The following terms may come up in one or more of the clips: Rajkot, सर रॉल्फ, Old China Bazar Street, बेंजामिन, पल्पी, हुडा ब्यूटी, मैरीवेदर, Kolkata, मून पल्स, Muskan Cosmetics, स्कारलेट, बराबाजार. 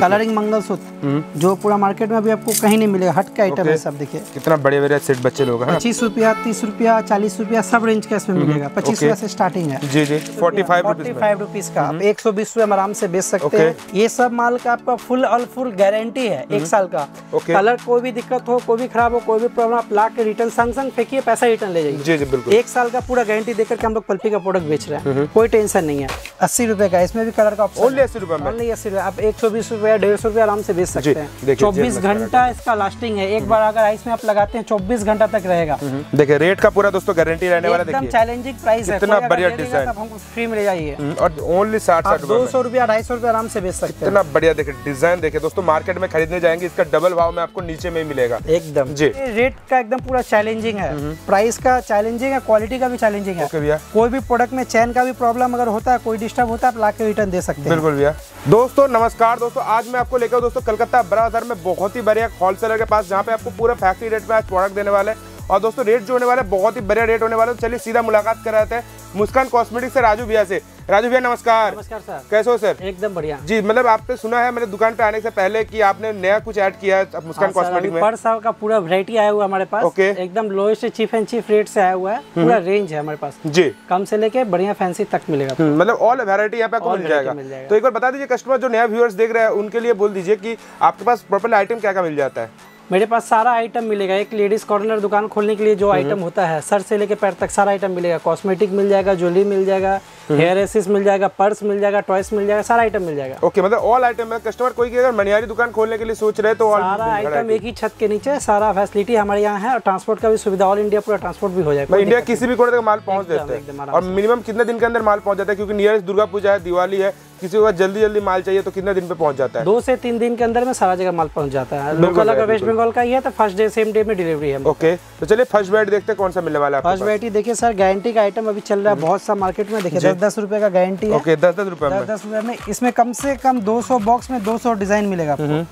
Colouring mangalsutra जो पूरा market में अभी आपको कहीं नहीं मिलेगा, हट के आइटम है सब। देखिए कितना बड़े बड़े सेट बच्चे लोग हैं, 25 रुपया, 30 रुपया, 40 रुपया, सब रेंज का इसमें मिलेगा। 25 रुपया से स्टार्टिंग है जी जी, 45 रुपीज का आप 120 हम आराम से बेच सकते हैं। ये सब माल का आपका फुल और फुल गारंटी है 1 साल का। कलर कोई भी दिक्कत हो, कोई भी खराब हो, कोई भी प्रॉब्लम, आप ला के रिटर्न संग संग फेंकिए, पैसा रिटर्न ले जाइए। जी जी बिल्कुल, 1 साल का पूरा गारंटी देकर के हम लोग पल्पी का प्रोडक्ट बेच रहे हैं, कोई टेंशन नहीं है। 80 रुपए का इसमें भी कलर का ऑप्शन, 80 रुपए आप 120 रुपया, 150 रुपया आराम से बेच सकते हैं। 24 घंटा इसका लास्टिंग है, एक बार अगर आइस में आप लगाते हैं 24 घंटा तक रहेगा। देखिए रेट का पूरा दोस्तों गारंटी रहने वाला, देखिए एकदम चैलेंजिंग प्राइस है, इतना बढ़िया डिजाइन आप हमको फ्री में ले जाइए और ओनली 60 200 रुपया, 250 रुपया आराम से बेच सकते हैं। इतना बढ़िया देखिए डिजाइन, देखिए दोस्तों मार्केट में खरीदने जाएंगे इसका डबल भाव में आपको नीचे में मिलेगा एकदम जी। रेट का एकदम पूरा चैलेंजिंग है, प्राइस का चैलेंजिंग है, क्वालिटी का भी चैलेंजिंग है। कोई भी प्रोडक्ट में चैन का भी प्रॉब्लम अगर होता है, कोई डिस्टर्ब होता है, आप लाके रिटर्न दे सकते हैं। बिल्कुल भैया। दोस्तों नमस्कार दोस्तों, आज मैं आपको लेकर दोस्तों कलकत्ता बराबाजार में बहुत ही बढ़िया होलसेलर के पास, जहाँ पे आपको पूरा फैक्ट्री रेट में आज प्रोडक्ट देने वाले हैं और दोस्तों रेट जो होने वाला है बहुत ही बढ़िया रेट होने वाला है। चलिए सीधा मुलाकात कराते हैं मुस्कान कॉस्मेटिक्स से राजू भैया से। राजू भैया नमस्कार। नमस्कार सर, कैसे हो सर? एकदम बढ़िया जी। मतलब आपने सुना है मेरे दुकान पे आने से पहले कि आपने नया कुछ ऐड किया है मुस्कान कॉस्मेटिक्स में? पर साल का पूरा वैरायटी आया हुआ हमारे पास। ओके। एकदम लोएस्ट से चीप एंड चीप रेट से आया हुआ है, पूरा रेंज है हमारे पास जी, कम से लेके बढ़िया फैंसी तक मिलेगा, मतलब ऑल वैरायटी यहाँ पे आपको मिल जाएगा। तो एक बार बता दीजिए कस्टमर जो नया व्यूअर्स देख रहे हैं उनके लिए बोल दीजिए कि आपके पास प्रॉपर आइटम क्या क्या मिल जाता है? मेरे पास सारा आइटम मिलेगा, एक लेडीज कॉर्नर दुकान खोलने के लिए जो आइटम होता है सर से लेके पैर तक सारा आइटम मिलेगा। कॉस्मेटिक मिल जाएगा, ज्वेलरी मिल जाएगा, हेयर एसेस मिल जाएगा, पर्स मिल जाएगा, टॉयस मिल जाएगा, सारा आइटम मिल जाएगा। ओके, मतलब ऑल आइटम है। कस्टमर कोई की अगर मनिहारी दुकान खोलने के लिए सोच रहे तो सारा आइटम एक ही छत के नीचे, सारा फैसिलिटी हमारे यहाँ है और ट्रांसपोर्ट का भी सुविधा, ऑल इंडिया पूरा ट्रांसपोर्ट भी हो जाएगा। इंडिया किसी भी कोने तक माल पहुँच जाता है और मिनिमम कितने दिन के अंदर माल पहुँच जाता है? क्योंकि नियरेस्ट दुर्गा पूजा है, दिवाली है, किसी को जल्दी जल्दी माल चाहिए तो कितने दिन पे पहुंच जाता है? 2 से 3 दिन के अंदर में सारा जगह माल पहुंच जाता है। लोकल अगर वेस्ट बंगाल का ही है तो फर्स्ट डे सेम डे में डिलीवरी है। ओके, तो चलिए फर्स्ट वैरायटी देखते हैं कौन सा मिलने वाला है। फर्स्ट वैरायटी देखिए सर, गारंटी का आइटम अभी चल रहा है बहुत सा मार्केट में, देखिए 10-10 रुपए का गारंटी है। ओके, 10-10 रुपए में इसमें कम से कम 200 बॉक्स में 200 डिजाइन मिलेगा आपको।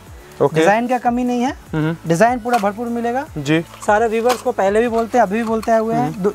Okay. डिजाइन का कमी नहीं है, डिजाइन पूरा भरपूर मिलेगा जी। सारे व्यूवर्स को पहले भी बोलते हैं, अभी भी बोलते हुए हैं,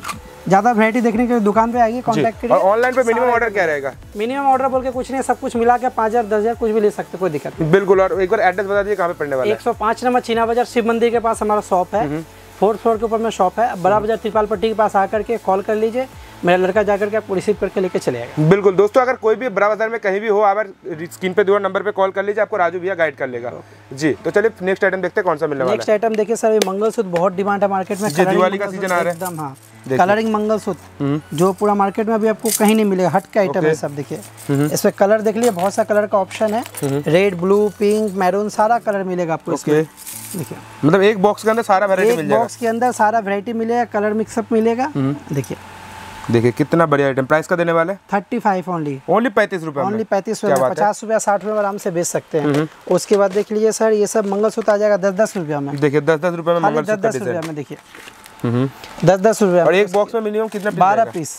ज्यादा वैरायटी देखने के लिए दुकान पे आइए, कांटेक्ट करिए। ऑनलाइन पे मिनिमम ऑर्डर क्या रहेगा? मिनिमम ऑर्डर बोल के कुछ नहीं, सब कुछ मिला के 5000, 10000 कुछ भी ले सकते, कोई दिक्कत नहीं। बिल्कुल। और एक बार एड्रेस बता दीजिए कहाँ पे पड़ने वाला है? 105 नंबर चीना बाजार शिव मंदिर के पास हमारा शॉप है, 4th फ्लोर के ऊपर में शॉप है। बराबाजार त्रिपाल पट्टी के पास आकर के कॉल कर लीजिए, मेरा लड़का जाकर के आपको रिसीव करके लेके चले आएगा। बिल्कुल दोस्तों, अगर कोई भी बराबाजार में कहीं भी हो, अगर स्क्रीन पे दिए हुए नंबर पे कॉल कर लीजिए, आपको राजू भैया गाइड कर लेगा जी। तो चलिए नेक्स्ट आइटम देखते हैं कौन सा मिलने वाला है। नेक्स्ट आइटम देखिए सर, ये मंगलसूत्र बहुत डिमांड है मार्केट में, दिवाली का सीजन आ रहा है एकदम। हाँ, कलरिंग मंगलसूत्र जो पूरा मार्केट में अभी आपको कहीं नहीं मिलेगा, हट के आइटम है सब। देखिए इसमें कलर देख लीजिए, बहुत सा कलर का ऑप्शन है, रेड, ब्लू, पिंक, मैरून, सारा कलर मिलेगा आपको। देखिए मतलब एक बॉक्स के अंदर सारा वैरायटी मिल जाएगा, एक बॉक्स के अंदर सारा वैरायटी मिलेगा, कलर मिक्सअप मिलेगा। देखिए देखिए कितना बढ़िया आइटम, प्राइस का देने वाला है 35 ओनली 35 रुपए, ओनली 35 रुपए, 50 रुपया, 60 रुपए आराम से बेच सकते हैं। उसके बाद देख लीजिए सर, ये सब मंगलसूत्र आ जाएगा 10-10 रुपया में। देखिए 10-10 रुपए में मंगलसूत्र, 10-10 रुपया में देखिए, 10-10 रुपया। और एक बॉक्स में मिनिमम कितना? 12 पीस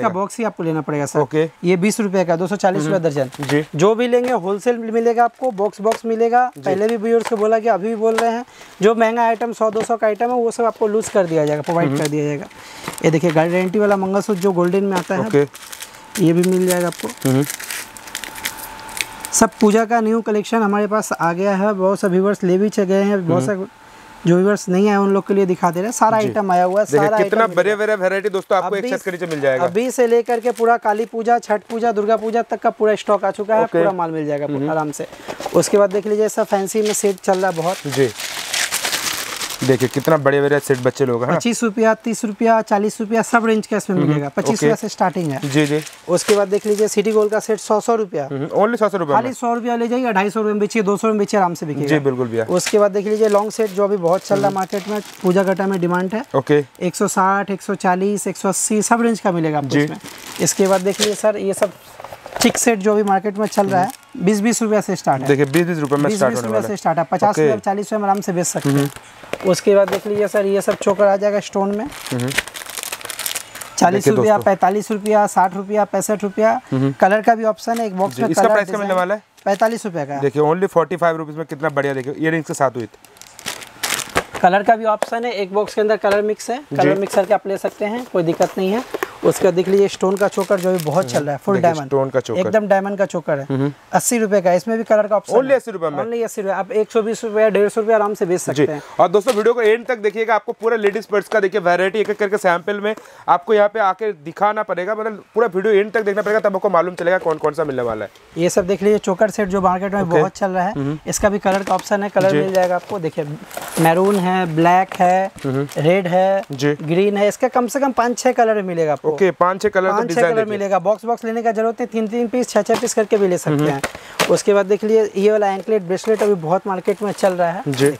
का बॉक्स ही आपको लेना पड़ेगा सर। ओके, ये 20 रुपए का, 240 रुपया दर्जन जी। जो भी लेंगे होलसेल मिलेगा आपको, बॉक्स मिलेगा। पहले भी व्यूअर्स को बोला गया, अभी भी बोल रहे हैं, जो महंगा आइटम 100-200 का आइटम है वो सब आपको लूज कर दिया जाएगा, प्रोवाइड कर दिया जाएगा। ये देखिए गारंटी वाला मंगलसूत्र जो गोल्डन में आता है, ये भी मिल जाएगा आपको। सब पूजा का न्यू कलेक्शन हमारे पास आ गया है, बहुत से व्यूअर्स ले भी गए हैं, बहुत सा जो व्यूअर्स नहीं आए उन लोग के लिए दिखा दे रहे हैं, सारा आइटम आया हुआ है। सारा कितना बड़े बड़े वैरायटी दोस्तों आपको एक छत के नीचे मिल जाएगा। अभी से लेकर के पूरा काली पूजा, छठ पूजा, दुर्गा पूजा तक का पूरा स्टॉक आ चुका है, पूरा माल मिल जाएगा आराम से। उसके बाद देख लीजिए सब फैंसी में सेट चल रहा है बहुत जी। देखिए कितना बड़े बड़े सेट बच्चे लोग हैं, 25 रुपया, 30 रुपया, 40 रुपया, सब रेंज का इसमें मिलेगा। 25 रुपया से स्टार्टिंग है जी जी। उसके बाद देख लीजिए सिटी गोल्ड का सेट 100-100 रुपया, ओनली 100-100 रुपया, खाली 100 रुपया ले जाइए, 250 रुपये में बेचिए, 200 में बेचिए, आराम से बिकिए जी। बिल्कुल भैया। उसके बाद देख लीजिए लॉन्ग सेट जो अभी बहुत चल रहा है मार्केट में, पूजा घटा में डिमांड है। ओके, 160, 140, 180 सब रेंज का मिलेगा आपको इसमें। इसके बाद देख लीजिए सर, ये सब चिक सेट जो अभी मार्केट में चल रहा है 20-20 रुपया से स्टार्ट है। देखिए 20-20 रुपये में स्टार्ट होने वाला है, 50 रुपये, 40 रुपये में आराम से बेच सकते हैं। उसके बाद देख लीजिए सर, ये सब चोकर आ जाएगा स्टोन में, 40 रुपया, 45 रुपया, 60 रुपया, 65 रुपया, कलर का भी ऑप्शन है एक बॉक्स में। इसका प्राइस क्या मिलने वाला है? 45 रुपये का। देखिए ओनली 45 रुपीज में कितना बढ़िया, देखिए ईयरिंग्स के साथ हुई, कलर का भी ऑप्शन है, एक बॉक्स के अंदर कलर मिक्स है, कलर मिक्स करके आप ले सकते हैं, कोई दिक्कत नहीं है। उसका देख लीजिए स्टोन का चोकर जो भी बहुत चल रहा है, फुल डायमंड स्टोन का चोकर, एकदम डायमंड का चोकर है, 80 रुपए का। इसमें भी कलर का ऑप्शन ओनली 80 रुपए में, ओनली 80 रुपए। आप 120 रुपए 150 रुपए आराम से बेच सकते हैं। और दोस्तों वीडियो को एंड तक देखिएगा, आपको पूरा लेडीज पर्स का देखिए वैरायटी एक एक करके सैंपल में आपको यहाँ पे आके दिखाना पड़ेगा, मतलब पूरा वीडियो एंड तक देखना पड़ेगा, तब आपको मालूम चलेगा कौन कौन सा मिलने वाला है। ये सब देख लीजिए चोकर सेट जो मार्केट में बहुत चल रहा है, इसका भी कलर का ऑप्शन है, कलर मिल जाएगा आपको। देखिए मैरून है, ब्लैक है, रेड है, ग्रीन है, इसका कम से कम 5-6 कलर मिलेगा आपको। ओके, 5-6 कलर मिलेगा। बॉक्स बॉक्स लेने का जरूरत है, 3-3 पीस 6-6 पीस करके भी ले सकते हैं। उसके बाद देख लीजिए ये वाला एंकलेट ब्रेसलेट अभी बहुत मार्केट में चल रहा है,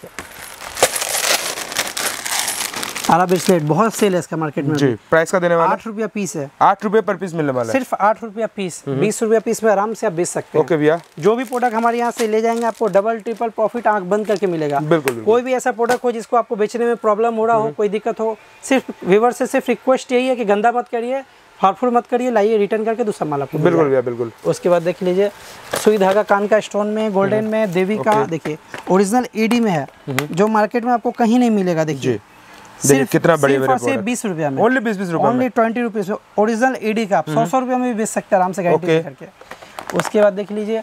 सारा ब्रेसलेट बहुत सेल है इसका मार्केट में। प्राइस का देने वाला 8 रुपया पीस है, 8 रुपये पर पीस मिलने वाला है, सिर्फ 8 रुपया पीस। 20 रुपया पीस में आराम से आप बेच सकते हैं। ओके भैया, जो भी प्रोडक्ट हमारे यहाँ से ले जाएंगे आपको डबल ट्रिपल प्रॉफिट आंख बंद करके मिलेगा। बिल्कुल, कोई भी ऐसा प्रोडक्ट हो जिसको आपको बेचने में प्रॉब्लम हो रहा हो, कोई दिक्कत हो, सिर्फ व्यूअर से सिर्फ रिक्वेस्ट यही है कि गंदा मत करिए, हार्मफुल मत करिए, लाइए रिटर्न करके दूसरा माल आपको। बिल्कुल भैया, बिल्कुल। उसके बाद देख लीजिए सुई धागा कान का स्टोन में, गोल्डन में, देवी का, देखिए ओरिजिनल एडी में है जो मार्केट में आपको कहीं नहीं मिलेगा। देखिए सिर्फ कितना बड़े बड़े प्रोडक्ट 20 रुपया में, ओनली 20 रुपया, ओनली 20 रुपीज ओरिजिनल एडी का आप 100-100 रुपया में भी बेच सकते हैं आराम से गारंटी करके। उसके बाद देख लीजिए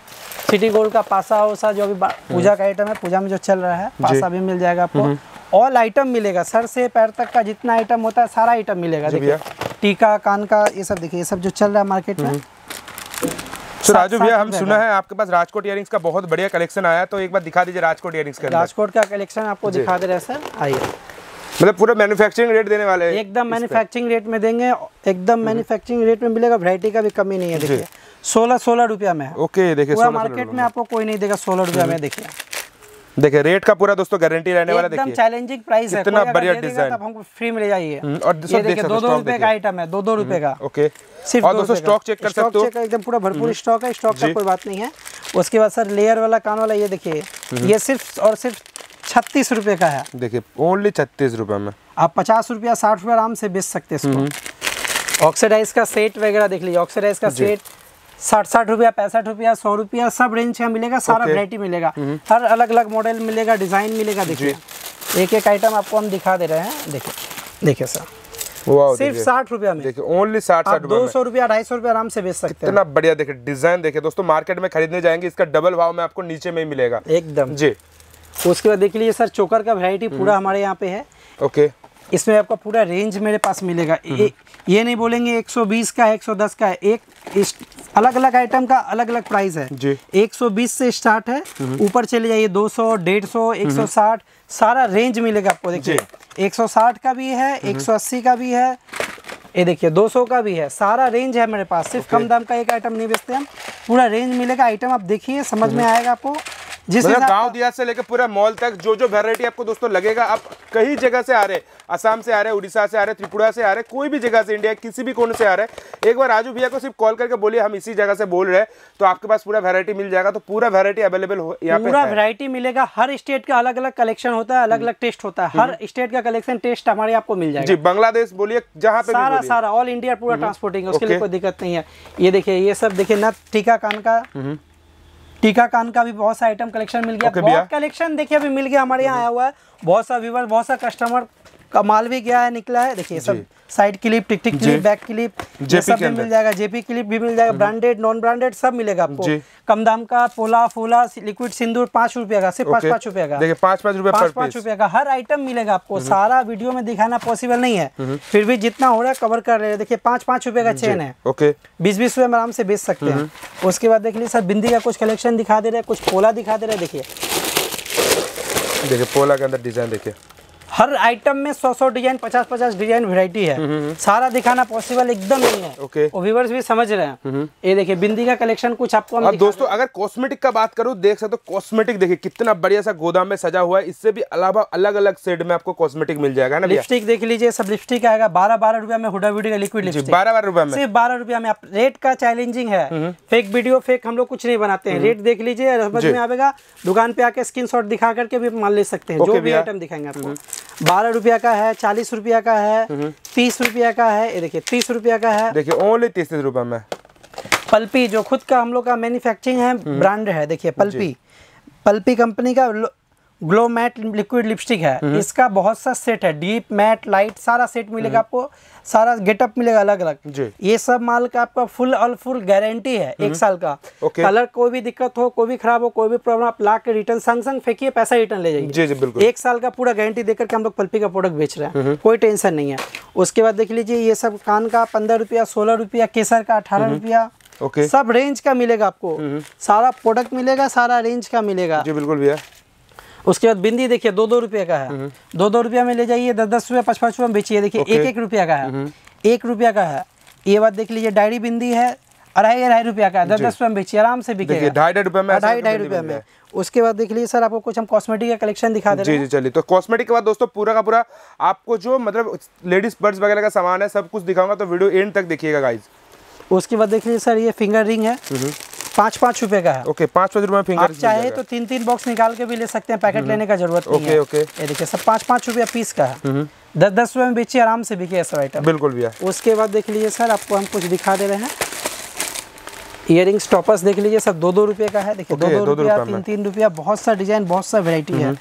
सिटी गोल्ड का पासा ओसा जो अभी पूजा का आइटम है, पूजा में जो चल रहा है पासा भी मिल जाएगा आपको। ऑल आइटम मिलेगा, सर से पैर तक का जितना आइटम होता है सारा आइटम मिलेगा। देखिए टीका कान का ये सब, देखिए ये सब जो चल रहा है मार्केट में। तो राजू भैया, हम सुना है आपके पास राजकोट इयरिंग्स का बहुत बढ़िया कलेक्शन आया, तो एक बार दिखा दीजिए राजकोट इयरिंग्स का। राजकोट का कलेक्शन आपको दिखा दे रहे हैं सर, आइए। मतलब पूरा मैन्युफैक्चरिंग रेट देने वाले हैं, एकदम मैन्युफैक्चरिंग रेट में देंगे, एकदम मैन्युफैक्चरिंग रेट में मिलेगा, वैरायटी का भी कमी नहीं है। देखिए 16-16 रुपया में। ओके, देखिए पूरा मार्केट में आपको कोई नहीं देगा 16 रुपया में। देखिए देखिए रेट का पूरा दोस्तों गारंटी रहने वाला, एकदम चैलेंजिंग प्राइस है, इतना बढ़िया डिजाइन आप हमको फ्री में ले जाइए। और ये देखिए 2-2 रुपए का आइटम है, 2-2 रुपए का। ओके, और दोस्तों स्टॉक चेक कर सकते हो, एकदम पूरा भरपूर स्टॉक है, स्टॉक का कोई बात नहीं है। उसके बाद सर लेयर वाला कान वाला ये देखिए, ये सिर्फ और सिर्फ 36 रुपए का है। देखिए ओनली 36 रुपए में आप 50-60 रुपया आराम से बेच सकते हैं इसको। ऑक्सीडाइज का सेट वगैरह देख लीजिए, ऑक्सीडाइज का सेट 60-60 रुपया, 65 रुपया, 100 रुपया, सब रेंज का मिलेगा, सारा वैरायटी मिलेगा, हर अलग अलग मॉडल मिलेगा, डिजाइन मिलेगा। देखिए एक एक आइटम आपको हम दिखा दे रहे हैं। देखिए देखिए सर, सिर्फ 60 रुपया में, देखिए ओनली 60-60 रुपया, 200-250 रुपया आराम से बेच सकते हैं। इतना बढ़िया देखिए डिजाइन, देखिए दोस्तों मार्केट में खरीदने जाएंगे इसका डबल भाव में आपको नीचे में मिलेगा एकदम जी। उसके बाद देख लीजिए सर चोकर का वैरायटी पूरा हमारे यहाँ पे है। ओके, इसमें आपका पूरा रेंज मेरे पास मिलेगा, ये नहीं बोलेंगे 120 का है, 110 का है, एक अलग अलग आइटम का अलग अलग प्राइस है जी। 120 से स्टार्ट है, ऊपर चले जाइए 200, 150, 160, सारा रेंज मिलेगा आपको। देखिए 160 का भी है, 180 का भी है, ये देखिए 200 का भी है, सारा रेंज है मेरे पास। सिर्फ कम दाम का एक आइटम नहीं बेचते हम, पूरा रेंज मिलेगा। आइटम आप देखिए, समझ में आएगा आपको, जिस मतलब गाँव दिया से लेकर पूरा मॉल तक जो जो वैरायटी आपको दोस्तों लगेगा। आप कई जगह से आ रहे, असम से आ रहे, उड़ीसा से आ रहे, त्रिपुरा से आ रहे, कोई भी जगह से, इंडिया किसी भी कोने से आ रहे, एक बार राजू भैया को सिर्फ कॉल करके बोलिए हम इसी जगह से बोल रहे हैं, तो आपके पास पूरा वैरायटी मिल जाएगा। तो पूरा वैरायटी अवेलेबल हो, यहाँ पूरा वैरायटी मिलेगा। हर स्टेट का अलग अलग कलेक्शन होता है, अलग अलग टेस्ट होता है, हर स्टेट का कलेक्शन टेस्ट हमारे आपको मिल जाएगा जी। बांग्लादेश बोलिए, जहाँ पे सारा सारा ऑल इंडिया पूरा ट्रांसपोर्टिंग, उसके लिए कोई दिक्कत नहीं है। ये देखिए ये सब देखिए ना, टीका कान का, टीका कान का भी बहुत सा आइटम कलेक्शन मिल गया। बहुत कलेक्शन देखिए अभी मिल गया हमारे यहाँ आया हुआ है, बहुत सा व्यूअर, बहुत सा कस्टमर का माल भी गया है, निकला है। देखिए सब side clip, tick tick clip, back clip, ये सब भी मिल जाएगा, जेपी क्लिप भी मिल जाएगा, ब्रांडेड नॉन ब्रांडेड सब मिलेगा आपको। कम दाम का पोला फूला लिक्विड सिंदूर 5 रुपये का, सिर्फ 5-5 रुपये का, देखिए 5-5 रुपये का हर आइटम मिलेगा आपको। सारा वीडियो में दिखाना पॉसिबल नहीं है, फिर भी जितना हो रहा है कवर कर रहे हैं। देखिए 5-5 रुपये का चेन है, 20-20 रुपये में आराम से बेच सकते हैं। उसके बाद देख लीजिए सर बिंदी का कुछ कलेक्शन दिखा दे रहे हैं, कुछ पोला दिखा दे रहे हैं। देखिए देखिए पोला के अंदर डिजाइन, देखिए हर आइटम में 100-100 डिजाइन, 50-50 डिजाइन वैरायटी है, सारा दिखाना पॉसिबल एकदम नहीं है। और व्यूअर्स भी समझ रहे हैं। ये देखिए बिंदी का कलेक्शन कुछ आपको हम दोस्तों, अगर कॉस्मेटिक का बात करूं देख सकते हो, कॉस्मेटिक देखिए कितना बढ़िया सा गोदाम में सजा हुआ है। इससे भी अलावा अलग अलग शेड में आपको कॉस्मेटिक मिल जाएगा ना। लिपस्टिक देख लीजिए, सब लिपस्टिक आएगा 12-12 रुपया में, हुडा ब्यूटी का लिक्विड लिपस्टिक 12-12 रुपया में, सिर्फ 12 रुपया में। रेट का चैलेंजिंग है, फेक वीडियो फेक हम लोग कुछ नहीं बनाते हैं, रेट देख लीजिए समझ में आएगा। दुकान पे आके स्क्रीन शॉट दिखा करके भी मान ले सकते हैं, जो भी आइटम दिखाएंगे आपको। 12 रुपया का है, 40 रुपया का है, 30 रुपया का है, ये देखिए 30 रुपया का है, देखिए ओनली 30-30 रुपये में। पल्पी जो खुद का हम लोग का मैन्युफैक्चरिंग है, ब्रांड है, देखिए पल्पी, पल्पी कंपनी का ग्लो मैट लिक्विड लिपस्टिक है, इसका बहुत सा सेट है, डीप मैट लाइट सारा सेट मिलेगा आपको, सारा गेटअप मिलेगा अलग अलग। ये सब माल का आपका फुल और फुल गारंटी है 1 साल का। कलर कोई भी दिक्कत हो, कोई भी खराब हो, कोई भी प्रॉब्लम, आप ला के रिटर्न संग संग फेंकिए, पैसा रिटर्न ले जाइए। जी जी बिल्कुल, 1 साल का पूरा गारंटी देकर के हम लोग पल्पी का प्रोडक्ट बेच रहे हैं, कोई टेंशन नहीं है। उसके बाद देख लीजिए ये सब कान का 15 रुपया, 16 रुपया, केसर का 18 रुपया, सब रेंज का मिलेगा आपको, सारा प्रोडक्ट मिलेगा, सारा रेंज का मिलेगा। जी बिल्कुल भैया। उसके बाद बिंदी देखिए 2-2 रुपये का है, 2-2 रुपया में ले जाइए, 10-10 रुपया, 5-5 रुपये में बेचिए, देखिए 1-1 रुपया का है, 1 रुपया का है। ये बात देख लीजिए, डायरी बिंदी है 2.5-2.5 रुपया का, 10-10 रुपये में बेचिए, आराम से बिकेगा 2.5-2.5 रुपये में। उसके बाद देख लीजिए सर, आपको कुछ हम कॉस्मेटिक का कलेक्शन दिखा दे रहे हैं। जी जी चलिए, तो कॉस्मेटिक के बाद दोस्तों पूरा का पूरा आपको जो मतलब लेडीज पर्स वगैरह का सामान है सब कुछ दिखाऊंगा, तो वीडियो एंड तक देखिएगा गाइज। उसके बाद देख लीजिए सर, ये फिंगर रिंग है 5-5 रुपए का है। ओके, 5-5 रुपए फिंगर। आप चाहे तो 3-3 बॉक्स निकाल के भी ले सकते हैं, पैकेट लेने का जरूरत नहीं है। ओके ओके, ये देखिए सब 5-5 रुपया पीस का है, 10-10 रुपए में बेचिए, आराम से बिके सब आइटम। बिल्कुल भैया। उसके बाद देख लीजिए सर, आपको हम कुछ दिखा दे रहे हैं, इयरिंग्स टॉपर्स देख लीजिए सब 2-2 रुपये का है, देखिए 2-2 रुपया, 3-3 रुपया, बहुत सा डिजाइन, बहुत सा वेरायटी है।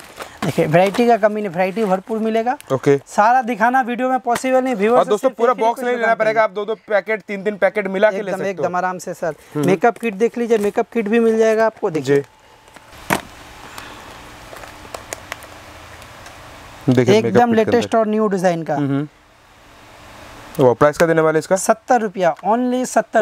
देखिए वैरायटी का कमी नहीं, वैरायटी भरपूर मिलेगा। ओके, सारा दिखाना वीडियो में पॉसिबल नहीं व्यूअर्स, और दोस्तों पूरा बॉक्स नहीं लेना पड़ेगा, आप 2-2 पैकेट, 3-3 पैकेट मिला के ले सकते हो एकदम आराम से सर। मेकअप किट देख लीजिए, मेकअप किट भी मिल जाएगा आपको, देखिए एकदम लेटेस्ट और न्यू डिजाइन का। वो प्राइस का देने वाले इसका 70 रुपया, ओनली 70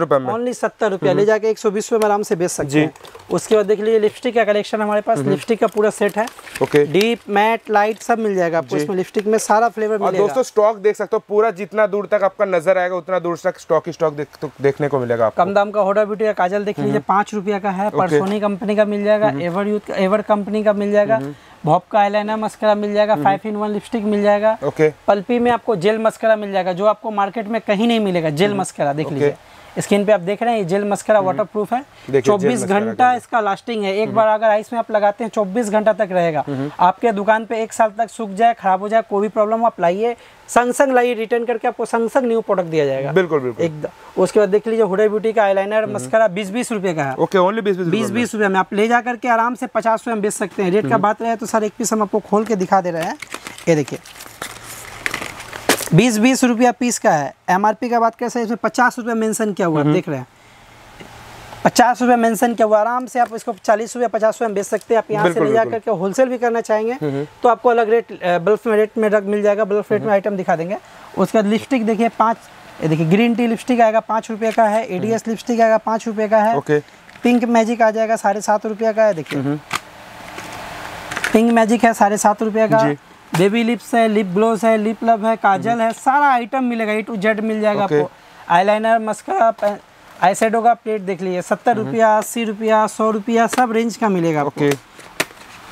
रुपये में, ओनली 70 रुपया ले जाके 120 रुपये में आराम से बेच सकते हैं। उसके बाद देख लीजिए लिपस्टिक का कलेक्शन हमारे पास, लिपस्टिक का पूरा सेट है। ओके, डीप मैट लाइट सब मिल जाएगा आपको, इसमें लिपस्टिक में सारा फ्लेवर मिलेगा। और दोस्तों स्टॉक देख सकते हो पूरा, जितना दूर तक आपका नजर आएगा उतना दूर तक स्टॉक ही स्टॉक देखने को मिलेगा। कम दाम का हुडा ब्यूटी का काजल देख लीजिए 5 रुपया का है, परसोनी कंपनी का मिल जाएगा, एवर यूथ का, एवर कंपनी का मिल जाएगा, भॉप का आईलाइनर मस्करा मिल जाएगा, 5-in-1 लिपस्टिक मिल जाएगा। पल्पी में आपको जेल मस्करा मिल जाएगा, जो आपको मार्केट में कहीं नहीं मिलेगा, जेल मस्करा देख लीजिए स्किन पे आप देख रहे हैं, ये जेल मस्करा वाटरप्रूफ है, 24 घंटा इसका लास्टिंग है, एक बार अगर आइस में आप लगाते हैं 24 घंटा तक रहेगा आपके दुकान पे, 1 साल तक सूख जाए, खराब हो जाए, कोई भी प्रॉब्लम आप लाइए, संग संग लाइए, रिटर्न करके आपको संग संग न्यू प्रोडक्ट दिया जाएगा। बिल्कुल बिल्कुल एकदम। उसके बाद देख लीजिए हुडा ब्यूटी का आईलाइनर मस्करा 20-20 रुपये का है। ओके, ओनली 20-20 रुपये में आप ले जा करके आराम से 50 रुपये में बेच सकते हैं। रेट का बात रहे तो सर एक पीस हम आपको खोल के दिखा दे रहे हैं, ये देखिए 20-20 रुपया पीस का है। एमआरपी का बात करें सर, इसमें 50 रुपया मेंशन किया हुआ, देख रहे हैं 50 रुपया मेंशन किया हुआ, आराम से आप इसको 40 रुपया 50 रुपया में बेच सकते हैं। आप यहाँ से ले जा करके होलसेल भी करना चाहेंगे तो आपको अलग रेट बल्क में रेट में मिल जाएगा, बल्क रेट में आइटम दिखा देंगे। उसके बाद लिपस्टिक देखिए 5, देखिए ग्रीन टी लिपस्टिक आएगा 5 रुपये का है, एडीएस लिपस्टिक आएगा 5 रुपये का है, पिंक मैजिक आ जाएगा 7.5 रुपये का है, देखिए पिंक मैजिक है 7.5 रुपये का, बेबी लिप्स है, लिप ग्लोस है, लिप लव है, काजल है, सारा आइटम मिलेगा, A to Z मिल जाएगा आपको। आईलाइनर मस्करा आई शेडो का प्लेट देख लीजिए 70 रुपया, 80 रुपया, 100 रुपया, सब रेंज का मिलेगा आपको।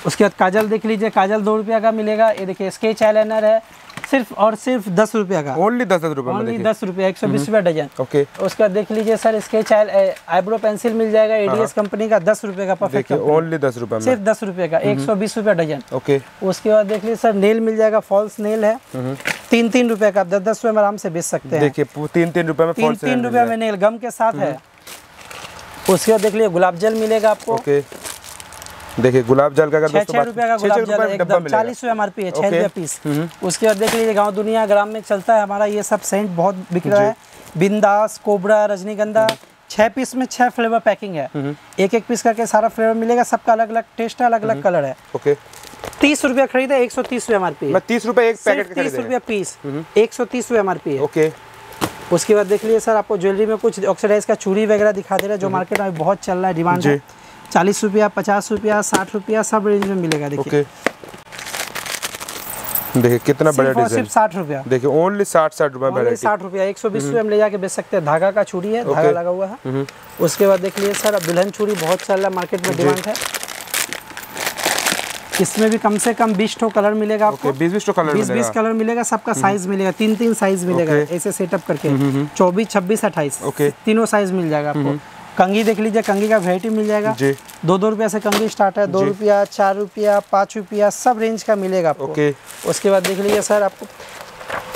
उसके बाद काजल देख लीजिए, काजल 2 रुपया का मिलेगा, ये देखिए स्केच आईलाइनर है सिर्फ और सिर्फ 10 रुपया का, ओनली 10 रुपये, ओनली 10 रुपया, 120 रुपया डजन। ओके, उसके बाद देख लीजिए सर स्केच आईब्रो पेंसिल मिल जाएगा, एडीएस कंपनी का 10 रुपये का, परफेक्ट ओनली 10 रुपये में, सिर्फ 10 रुपये का, 120 रुपया डजन। ओके, उसके बाद देख लीजिए सर नेल मिल जाएगा, फॉल्स नेल है 3-3 रुपये का, 10-10 रुपये में आराम से बेच सकते हैं, देखिए 3-3 रुपये में, 3-3 रुपये में नेल गम के साथ है। उसके बाद देख लीजिए गुलाब जल मिलेगा आपको, देखिए गुलाब जल का 6-6 रुपये का गुलाब जल एकदम 40 रुपये एमआरपी है, 6 रुपये पीस। उसके बाद देख लीजिए गांव दुनिया ग्राम में चलता है हमारा, ये सब सेंट बहुत बिक रहा है, बिंदास, कोबरा, रजनीगंधा, 6 पीस में 6 फ्लेवर पैकिंग है, 1-1 पीस करके सारा फ्लेवर मिलेगा, सबका अलग अलग टेस्ट है, अलग अलग कलर है। ओके, 30 रुपया खरीदे, 130 रुपये एमआरपी, 30 रुपये 1 पैकेट, 30 रुपये पीस, 130 रुपये एमआरपी है। उसके बाद देख लीजिए सर आपको ज्वेलरी में कुछ ऑक्सीडाइज का चूड़ी वगैरह दिखा दे रहा है, जो मार्केट में बहुत चल रहा है, डिमांड है, 40 रुपया, 50 रुपया, 60 रुपया, सब रेंज में मिलेगा। देखिए देखिए कितना बड़ा डिजाइन, सिर्फ 60 रुपया, देखिए ओनली 60 रुपया, ओनली 60 रुपया, 120 रुपये में ले जाके बेच सकते हैं। धागा का चूड़ी है, धागा लगा हुआ है। उसके बाद देख लीजिए सर अब दुल्हन चूड़ी बहुत चल रहा है, मार्केट में डिमांड है, इसमें भी कम से कम 20 कलर मिलेगा आपको, 20-20 कलर मिलेगा, सबका साइज मिलेगा, 3-3 साइज मिलेगा, ऐसे सेटअप करके 24, 26, 28 तीनों साइज मिल जाएगा आपको। कंघी देख लीजिए, कंघी का वैरायटी मिल जाएगा, 2-2 रुपया से कंघी स्टार्ट है, 2 रुपया, 4 रुपया, 5 रुपया, सब रेंज का मिलेगा आपको। उसके बाद देख लीजिए सर आपको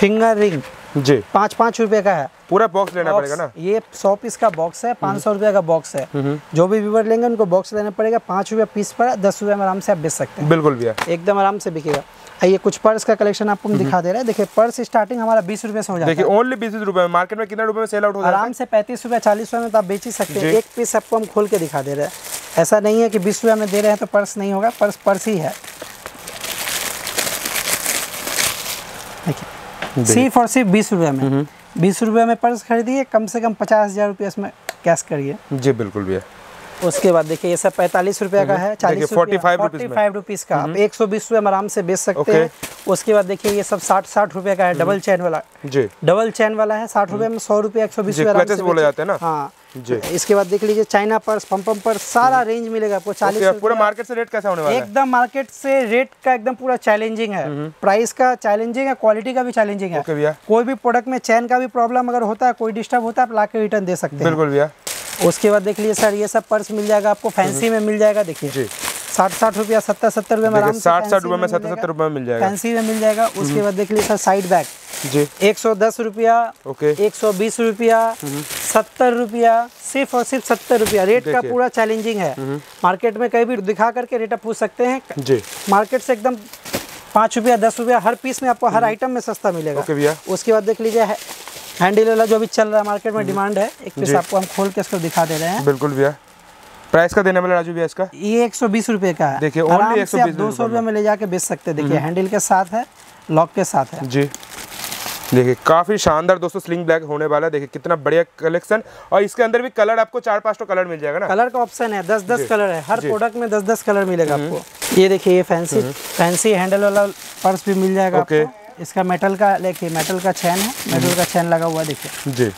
फिंगर रिंग जी 5-5 रुपए का है। पूरा बॉक्स लेना पड़ेगा ना? ये 100 पीस का बॉक्स है, 500 रुपए का बॉक्स है। जो भी व्यूअर लेंगे उनको बॉक्स लेना पड़ेगा। 5 रुपए पीस पर 10 रुपए में आराम से आप बेच सकते हैं। बिल्कुल भैया, एकदम आराम से बिकेगा। ये कुछ पर्स का कलेक्शन आपको हम दिखा दे रहे हैं। देखिए पर्स स्टार्टिंग हमारा 20 रुपए से हो जाता है। देखिए ओनली 20 रुपए में मार्केट में कितना रुपए में सेल आउट हो जाता है? आराम से 35 रुपए 40 रुपए में तो आप बेच ही सकते हैं। एक पीस आपको हम खोल के दिखा दे रहे हैं। ऐसा नहीं है कि 20 रुपए में दे रहे हैं तो पर्स नहीं होगा, पर्स पर्स ही है। सिर्फ और सिर्फ 20 रुपए में 20 रुपए में पर्स खरीदिए, कम से कम 50,000 रुपये इसमें कैश करिए। जी बिल्कुल भैया। उसके बाद देखिए ये सब 45 रुपए का है, 40 45 रुपीज का, आप 120 रुपए में आराम से बेच सकते हैं। उसके बाद देखिए ये सब 60 रुपए का है, डबल चैन वाला। जी डबल चैन वाला है, 60 रुपए में 100 रुपये 120 रुपये बोले जाते हैं ना। हाँ जी। इसके बाद देख लीजिए चाइना पर्स, पम्पम पर्स, सारा रेंज मिलेगा आपको 40। पूरा मार्केट से रेट कैसा होने वाला है? एकदम मार्केट से रेट का एकदम पूरा चैलेंजिंग है। प्राइस का चैलेंजिंग है, क्वालिटी का भी चैलेंजिंग है। कोई भी प्रोडक्ट में चैन का भी प्रॉब्लम अगर होता है, कोई डिस्टर्ब होता है, आप ला के रिटर्न दे सकते हैं। बिल्कुल भैया। उसके बाद देख लीजिए सर ये सब पर्स मिल जाएगा आपको, फैंसी में मिल जाएगा। देखिए 60-60 रुपया 70-70 रुपये में आराम से 60-60 रुपये में 70-70 रुपये में मिल जाएगा, फैंसी में मिल जाएगा। उसके बाद देख लीजिए सर साइड बैग जी 110 रुपया 120 रुपया 70 रुपया, सिर्फ और सिर्फ 70 रुपया। रेट का पूरा चैलेंजिंग है। मार्केट में कहीं भी दिखा करके रेट आप पूछ सकते हैं जी। मार्केट से एकदम 5 रुपया 10 रुपया हर पीस में आपको हर आइटम में सस्ता मिलेगा। उसके बाद देख लीजिए हैंडल वाला जो भी चल रहा है मार्केट में डिमांड है। एक पीस आपको हम खोल के इसको दिखा दे रहे हैं। बिल्कुल भैया। प्राइस का देने वाला राजू भैया इसका ये 120 रुपये का है। देखिए ओनली 200 रुपये में ले जाके बेच सकते हैं। देखिए हैंडल के साथ है, लॉक के साथ है जी। देखिए काफी शानदार दोस्तों स्लिंग बैग होने वाला है। देखिए कितना बढ़िया कलेक्शन, और इसके अंदर भी कलर आपको 4-5 कलर मिल जाएगा ना। कलर का ऑप्शन है, 10-10 कलर है। हर प्रोडक्ट में 10-10 कलर मिलेगा आपको। ये देखिए ये फैंसी हैंडल वाला पर्स भी मिल जाएगा। इसका मेटल का, देखिए मेटल का चैन है, मेटल का चैन लगा हुआ है। देखिए जी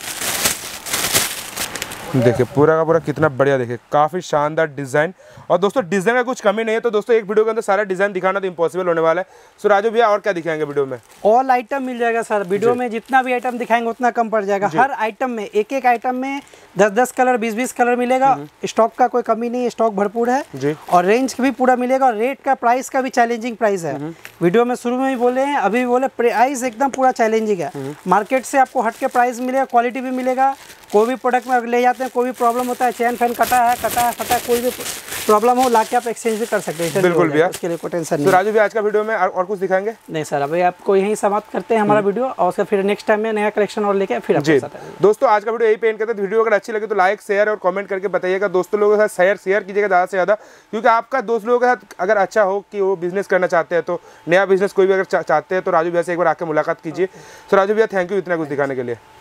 देखिए पूरा का पूरा कितना बढ़िया। देखिए काफ़ी शानदार डिज़ाइन, और दोस्तों डिज़ाइन का कुछ कमी नहीं है। तो दोस्तों एक वीडियो के अंदर सारा डिज़ाइन दिखाना तो इम्पॉसिबल होने वाला है। सो राजू भैया और क्या दिखाएंगे वीडियो में? ऑल आइटम मिल जाएगा सर। वीडियो में जितना भी आइटम दिखाएंगे उतना कम पड़ जाएगा। हर आइटम में, एक एक आइटम में 10-10 कलर 20-20 कलर मिलेगा। स्टॉक का कोई कमी नहीं है, स्टॉक भरपूर है, और रेंज भी पूरा मिलेगा। और रेट का, प्राइस का भी चैलेंजिंग प्राइस है। वीडियो में शुरू में भी बोले हैं, अभी भी बोले, प्राइस एकदम पूरा चैलेंजिंग है। मार्केट से आपको हट के प्राइस मिलेगा, क्वालिटी भी मिलेगा। कोई भी प्रोडक्ट में अगर ले जाते हैं, कोई भी प्रॉब्लम होता है, चैन फैन कटा है फटा, कोई भी प्रॉब्लम हो, लाके आप एक्सचेंज भी कर सकते हैं। बिल्कुल भैया, उसके लिए कोई टेंशन नहीं। राजू भैया आज का वीडियो में और कुछ दिखाएंगे? नहीं सर, अभी आपको यहीं समाप्त करते हैं हमारा वीडियो, और उसका फिर नेक्स्ट टाइम में नया कलेक्शन और लेके फिर आपके साथ आएंगे। दोस्तों आज का वीडियो यही पे एंड करते हैं। वीडियो अगर अच्छी लगे तो लाइक, शेयर और कमेंट करके बताइएगा। दोस्तों लोगों के साथ शेयर कीजिएगा ज़्यादा से ज़्यादा, क्योंकि आपका दोस्त लोगों के साथ अगर अच्छा हो कि वो बिजनेस करना चाहते हैं, तो नया बिजनेस कोई भी अगर चाहते हैं तो राजू भैया से एक बार आकर मुलाकात कीजिए। तो राजू भैया थैंक यू इतना कुछ दिखाने के लिए।